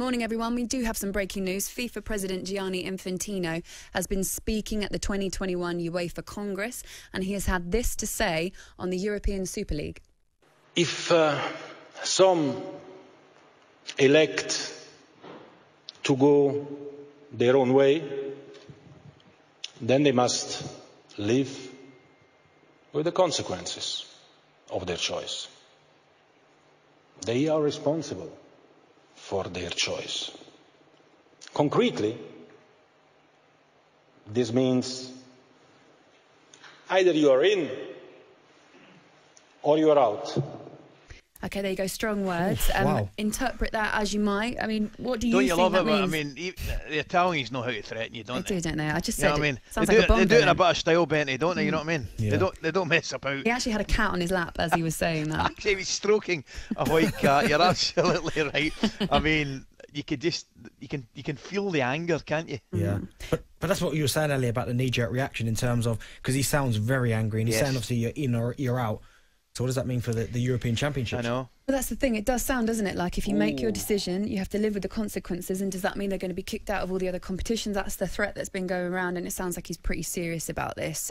Morning, everyone. We do have some breaking news. FIFA President Gianni Infantino has been speaking at the 2021 UEFA Congress, and he has had this to say on the European Super League. If some elect to go their own way, then they must live with the consequences of their choice. They are responsible for their choice. Concretely, this means either you are in or you are out. Okay, there you go. Strong words. Wow. Interpret that as you might. I mean, what do you think that means? Don't you love it? But, I mean, the Italians know how to threaten you, don't they? They do, don't they? I just said, you know what I mean? Sounds like a bomb. They do it in a bit of style, Bentley, don't they? You know what I mean? Yeah. They don't mess about. He actually had a cat on his lap as he was saying that. Actually, he was stroking a white cat. You're absolutely right. I mean, you can feel the anger, can't you? Yeah. But that's what you were saying earlier about the knee-jerk reaction in terms of, because he sounds very angry and he's saying obviously you're in or you're out. So what does that mean for the European Championships? I know. Well, that's the thing. It does sound, doesn't it? Like, if you make your decision, you have to live with the consequences. And does that mean they're going to be kicked out of all the other competitions? That's the threat that's been going around. And it sounds like he's pretty serious about this.